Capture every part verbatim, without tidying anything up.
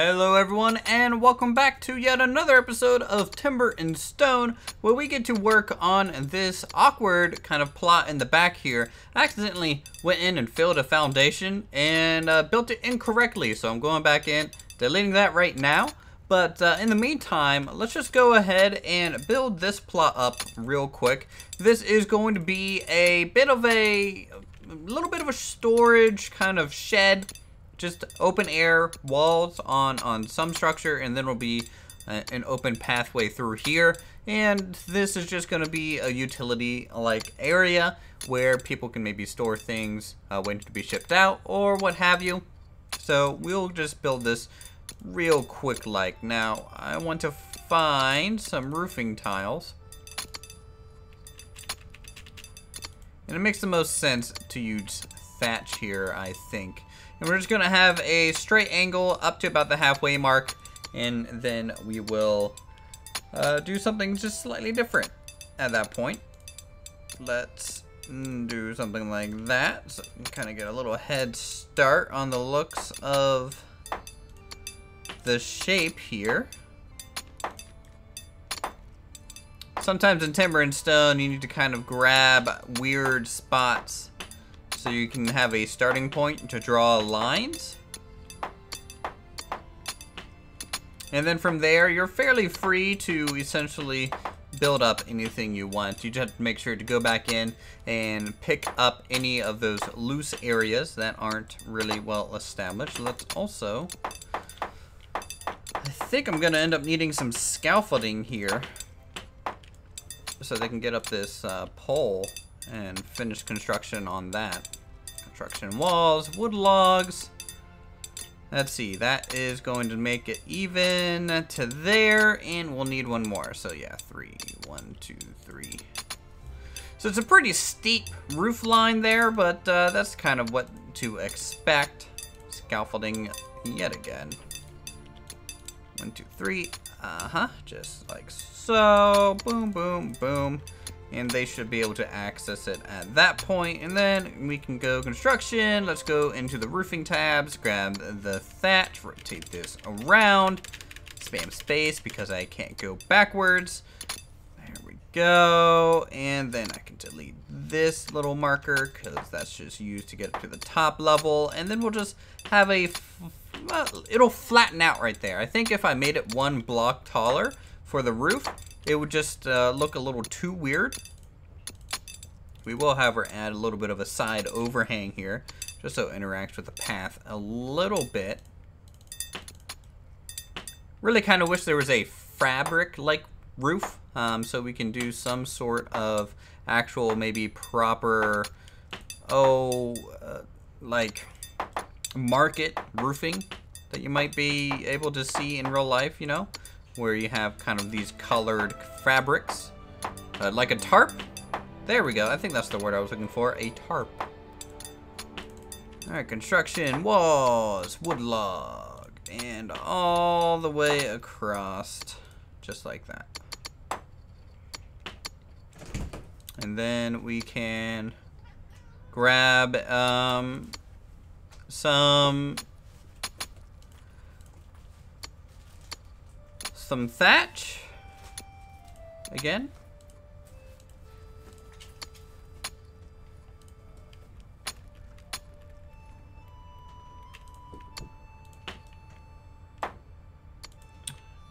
Hello everyone, and welcome back to yet another episode of Timber and Stone, where we get to work on this awkward kind of plot in the back here. I accidentally went in and filled a foundation and uh, built it incorrectly, so I'm going back in, deleting that right now. But uh, in the meantime, let's just go ahead and build this plot up real quick. This is going to be a bit of a, a little bit of a storage kind of shed. Just open air walls on, on some structure, and then will be uh, an open pathway through here. And this is just gonna be a utility-like area where people can maybe store things uh, waiting to be shipped out or what have you. So we'll just build this real quick-like. Now, I want to find some roofing tiles. And it makes the most sense to use thatch here, I think. And we're just gonna have a straight angle up to about the halfway mark, and then we will uh, do something just slightly different at that point. Let's do something like that. So kind of get a little head start on the looks of the shape here. Sometimes in Timber and Stone, you need to kind of grab weird spots so you can have a starting point to draw lines. And then from there, you're fairly free to essentially build up anything you want. You just have to make sure to go back in and pick up any of those loose areas that aren't really well established. Let's also, I think I'm gonna end up needing some scaffolding here so they can get up this uh, pole and finish construction on that. Construction walls, wood logs. Let's see, that is going to make it even to there, and we'll need one more. So yeah, three, one, two, three. So it's a pretty steep roof line there, but uh, that's kind of what to expect. Scaffolding yet again. One, two, three, uh-huh, just like so, boom, boom, boom. And they should be able to access it at that point. And then we can go construction. Let's go into the roofing tabs, grab the thatch, rotate this around, spam space because I can't go backwards. There we go. And then I can delete this little marker because that's just used to get up to the top level. And then we'll just have a, well, it'll flatten out right there. I think if I made it one block taller for the roof, it would just uh, look a little too weird. We will, however, add a little bit of a side overhang here, just so it interacts with the path a little bit. Really kind of wish there was a fabric-like roof, um, so we can do some sort of actual, maybe proper, oh, uh, like market roofing that you might be able to see in real life, you know? Where you have kind of these colored fabrics, uh, like a tarp. There we go, I think that's the word I was looking for, a tarp. All right, construction, walls, wood log, and all the way across, just like that. And then we can grab um, some Some thatch, again.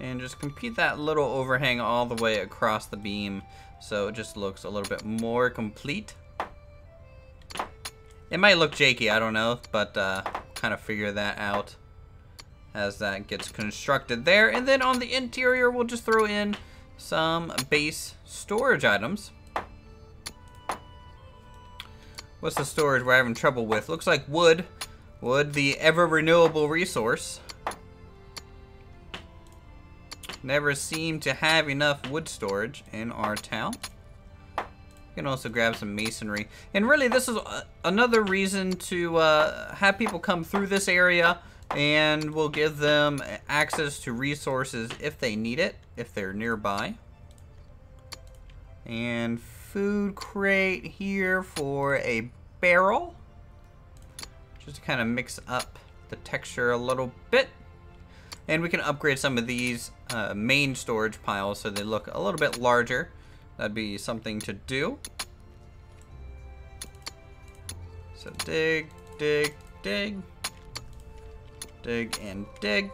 And just complete that little overhang all the way across the beam so it just looks a little bit more complete. It might look janky, I don't know, but uh, kind of figure that out as that gets constructed there. And then on the interior, we'll just throw in some base storage items. What's the storage we're having trouble with? Looks like wood. Wood, the ever-renewable resource. Never seem to have enough wood storage in our town. You can also grab some masonry. And really, this is another reason to uh, have people come through this area, and we'll give them access to resources if they need it, if they're nearby. And food crate here for a barrel, just to kind of mix up the texture a little bit. And we can upgrade some of these uh, main storage piles so they look a little bit larger. That'd be something to do. So dig, dig, dig. Dig and dig.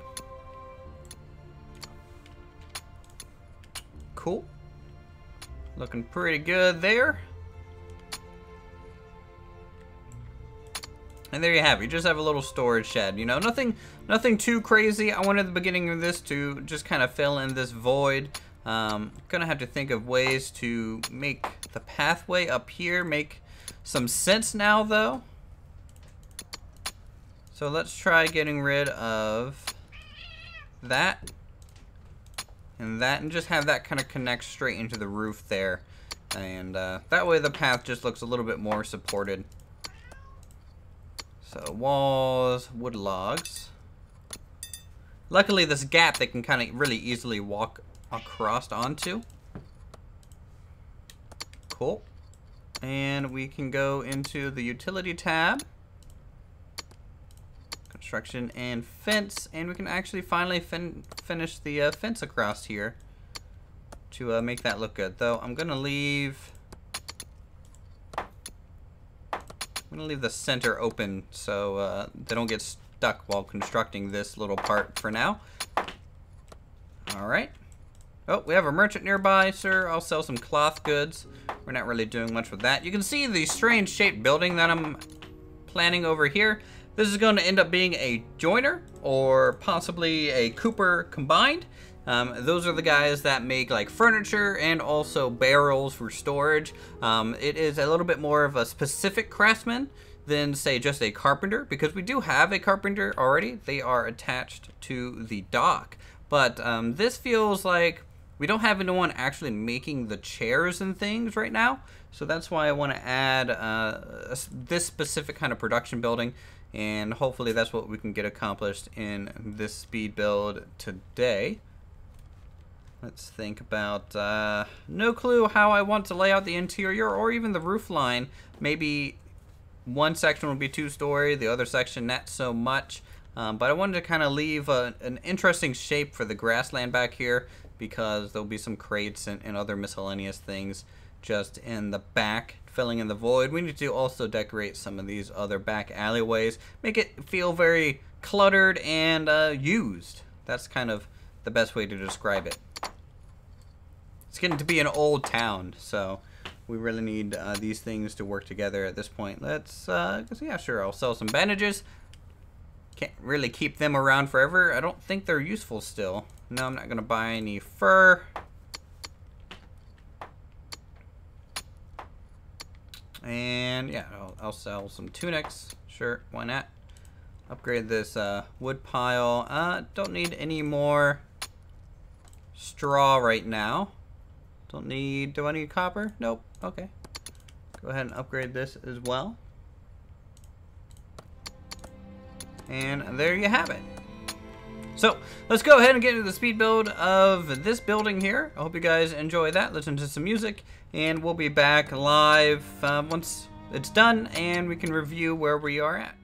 Cool. Looking pretty good there. And there you have it. You just have a little storage shed. You know, nothing nothing too crazy. I wanted the beginning of this to just kind of fill in this void. Um, gonna have to think of ways to make the pathway up here make some sense now, though. So let's try getting rid of that and that and just have that kind of connect straight into the roof there. And uh, that way the path just looks a little bit more supported. So walls, wood logs. Luckily this gap they can kind of really easily walk across onto. Cool. And we can go into the utility tab. Construction and fence. And we can actually finally fin finish the uh, fence across here to uh, make that look good. Though I'm going to leave... I'm going to leave the center open so uh, they don't get stuck while constructing this little part for now. All right. Oh, we have a merchant nearby, sir. I'll sell some cloth goods. We're not really doing much with that. You can see the strange shaped building that I'm planning over here. This is going to end up being a joiner or possibly a Cooper combined. Um, those are the guys that make like furniture and also barrels for storage. Um, it is a little bit more of a specific craftsman than say just a carpenter, because we do have a carpenter already. They are attached to the dock, but um, this feels like we don't have anyone actually making the chairs and things right now. So that's why I want to add uh, a, this specific kind of production building, and hopefully that's what we can get accomplished in this speed build today. Let's think about, uh, no clue how I want to lay out the interior or even the roof line. Maybe one section will be two-story, the other section not so much. Um, but I wanted to kind of leave a, an interesting shape for the grassland back here, because there'll be some crates and, and other miscellaneous things just in the back, filling in the void. We need to also decorate some of these other back alleyways, make it feel very cluttered and uh, used. That's kind of the best way to describe it. It's getting to be an old town, so we really need uh, these things to work together at this point. Let's, uh, yeah, sure, I'll sell some bandages. Can't really keep them around forever. I don't think they're useful still. No, I'm not going to buy any fur. And, yeah, I'll, I'll sell some tunics. Sure, why not? Upgrade this uh, wood pile. Uh, don't need any more straw right now. Don't need, do I need copper? Nope, okay. Go ahead and upgrade this as well. And there you have it. So let's go ahead and get into the speed build of this building here. I hope you guys enjoy that. Listen to some music, and we'll be back live uh, once it's done and we can review where we are at.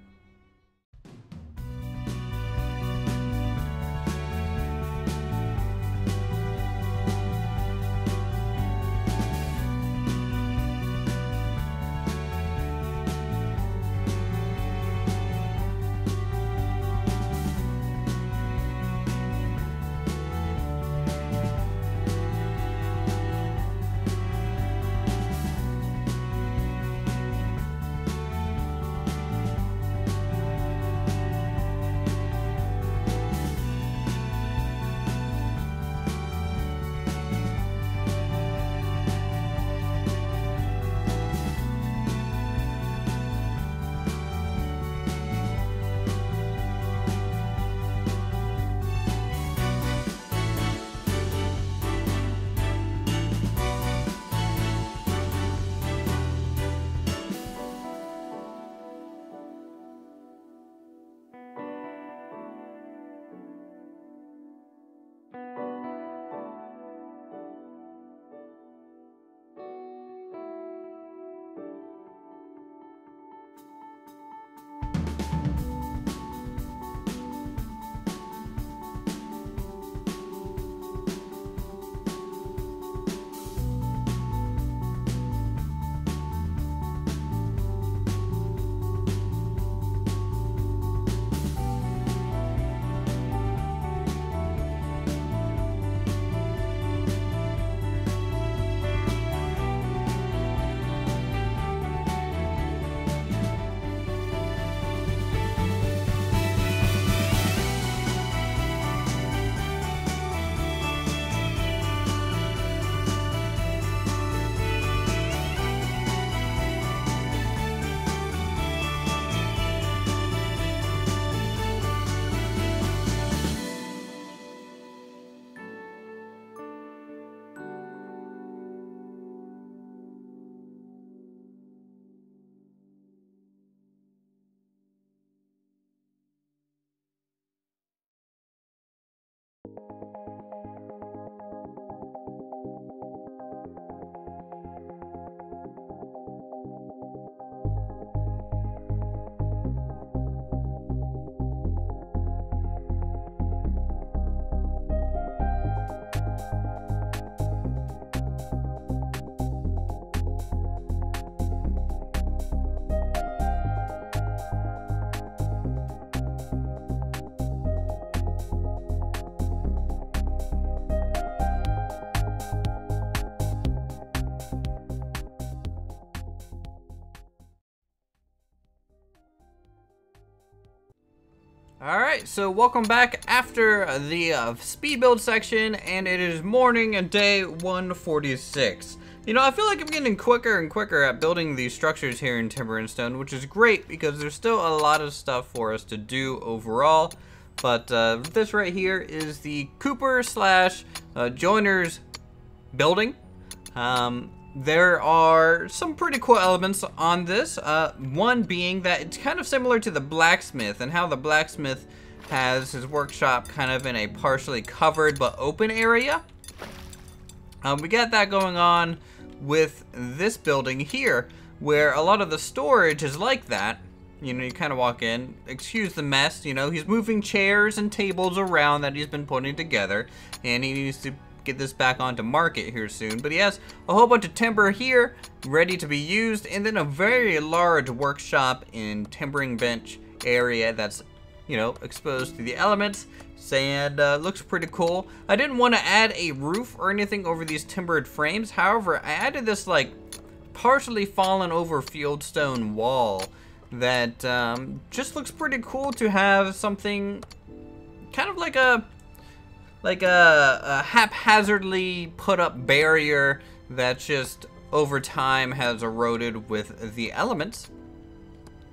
Alright, so welcome back after the uh, speed build section, and it is morning and day one forty-six. You know, I feel like I'm getting quicker and quicker at building these structures here in Timber and Stone, which is great because there's still a lot of stuff for us to do overall. But uh, this right here is the Cooper slash uh, Joiner's building. Um, There are some pretty cool elements on this, uh, one being that it's kind of similar to the blacksmith and how the blacksmith has his workshop kind of in a partially covered but open area. Um, we got that going on with this building here, where a lot of the storage is like that. You know, you kind of walk in, excuse the mess, you know, he's moving chairs and tables around that he's been putting together, and he needs to get this back onto market here soon. But he has a whole bunch of timber here ready to be used, and then a very large workshop and timbering bench area that's, you know, exposed to the elements. And uh, looks pretty cool. I didn't want to add a roof or anything over these timbered frames. However, I added this like partially fallen over field stone wall that um, just looks pretty cool to have something kind of like a like a, a haphazardly put up barrier that just over time has eroded with the elements.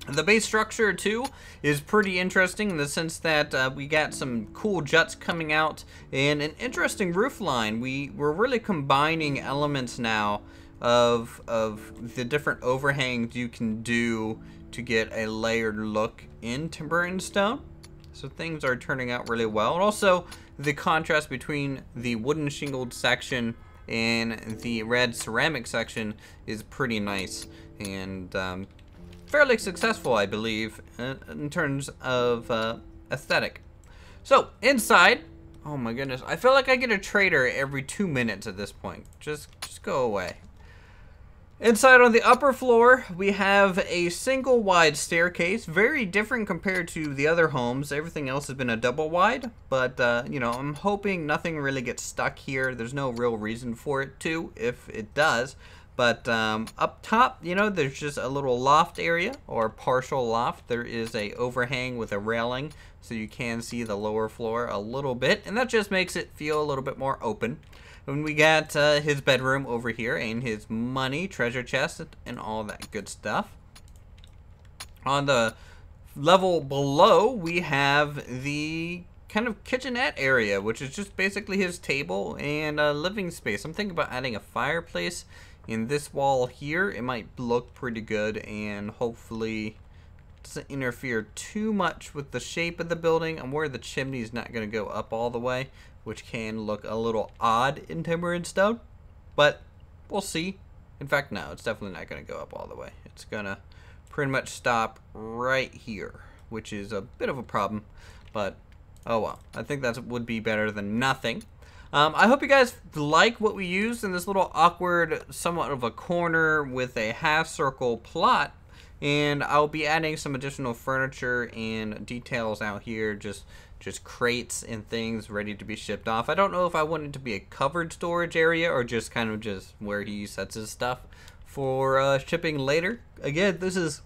The base structure too is pretty interesting in the sense that uh, we got some cool juts coming out and an interesting roof line. We, we're really combining elements now of, of the different overhangs you can do to get a layered look in Timber and Stone. So things are turning out really well. And also the contrast between the wooden shingled section and the red ceramic section is pretty nice and um, fairly successful, I believe, in terms of uh, aesthetic. So inside, oh my goodness, I feel like I get a traitor every two minutes at this point. Just, just go away. Inside on the upper floor, we have a single wide staircase, very different compared to the other homes. Everything else has been a double wide, but uh, you know, I'm hoping nothing really gets stuck here. There's no real reason for it to, if it does. But um, up top, you know, there's just a little loft area or partial loft. There is a overhang with a railing, so you can see the lower floor a little bit, and that just makes it feel a little bit more open. And we got uh, his bedroom over here and his money, treasure chest, and all that good stuff. On the level below, we have the kind of kitchenette area, which is just basically his table and a living space. I'm thinking about adding a fireplace in this wall here. It might look pretty good and hopefully doesn't interfere too much with the shape of the building. I'm worried the chimney's not going to go up all the way, which can look a little odd in Timber and Stone, but we'll see. In fact, no, it's definitely not going to go up all the way. It's going to pretty much stop right here, which is a bit of a problem, but oh well. I think that would be better than nothing. Um, I hope you guys like what we used in this little awkward, somewhat of a corner with a half circle plot, and I'll be adding some additional furniture and details out here, just just crates and things ready to be shipped off. I don't know if I want it to be a covered storage area or just kind of just where he sets his stuff for uh, shipping later. Again, this is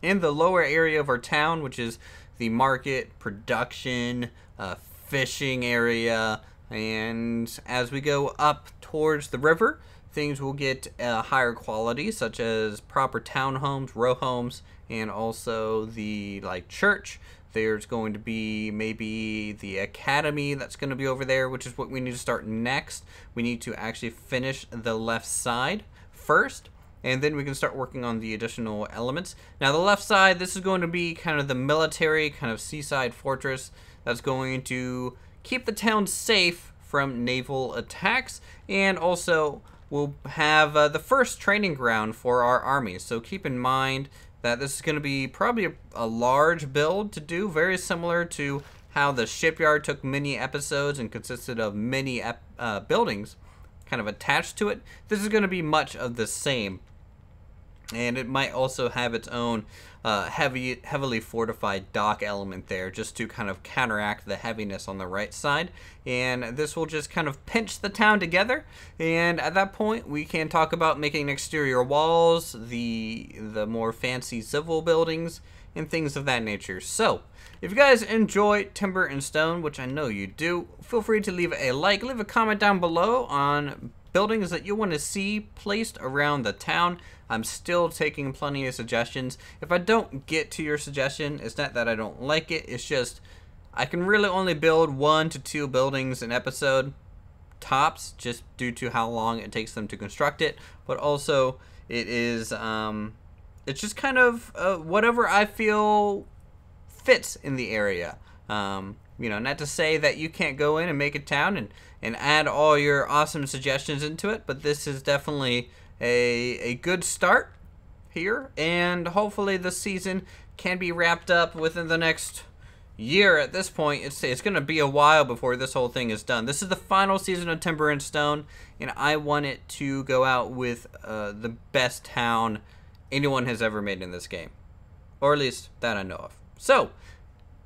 in the lower area of our town, which is the market, production, uh, fishing area, and as we go up towards the river, things will get uh, higher quality, such as proper townhomes, row homes, and also the like church. There's going to be maybe the academy that's going to be over there, which is what we need to start next. We need to actually finish the left side first, and then we can start working on the additional elements. Now the left side, this is going to be kind of the military kind of seaside fortress that's going to keep the town safe from naval attacks, and also we'll have uh, the first training ground for our army. So keep in mind that this is going to be probably a, a large build to do, very similar to how the shipyard took many episodes and consisted of many ep uh, buildings kind of attached to it. This is going to be much of the same, and it might also have its own uh, heavy, heavily fortified dock element there, just to kind of counteract the heaviness on the right side. And this will just kind of pinch the town together. And at that point, we can talk about making exterior walls, the the more fancy civil buildings, and things of that nature. So If you guys enjoy Timber and Stone, which I know you do, feel free to leave a like, leave a comment down below on buildings that you want to see placed around the town. I'm still taking plenty of suggestions. If I don't get to your suggestion, it's not that I don't like it, it's just I can really only build one to two buildings an episode, tops, just due to how long it takes them to construct it. But also, it is, um, it's just kind of uh, whatever I feel fits in the area. Um, you know, not to say that you can't go in and make a town and, and add all your awesome suggestions into it, but this is definitely a, a good start here, and hopefully this season can be wrapped up within the next year. At this point, it's, it's going to be a while before this whole thing is done. This is the final season of Timber and Stone, and I want it to go out with uh, the best town anyone has ever made in this game, or at least that I know of. So,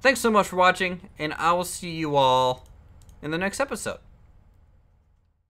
thanks so much for watching, and I will see you all in the next episode.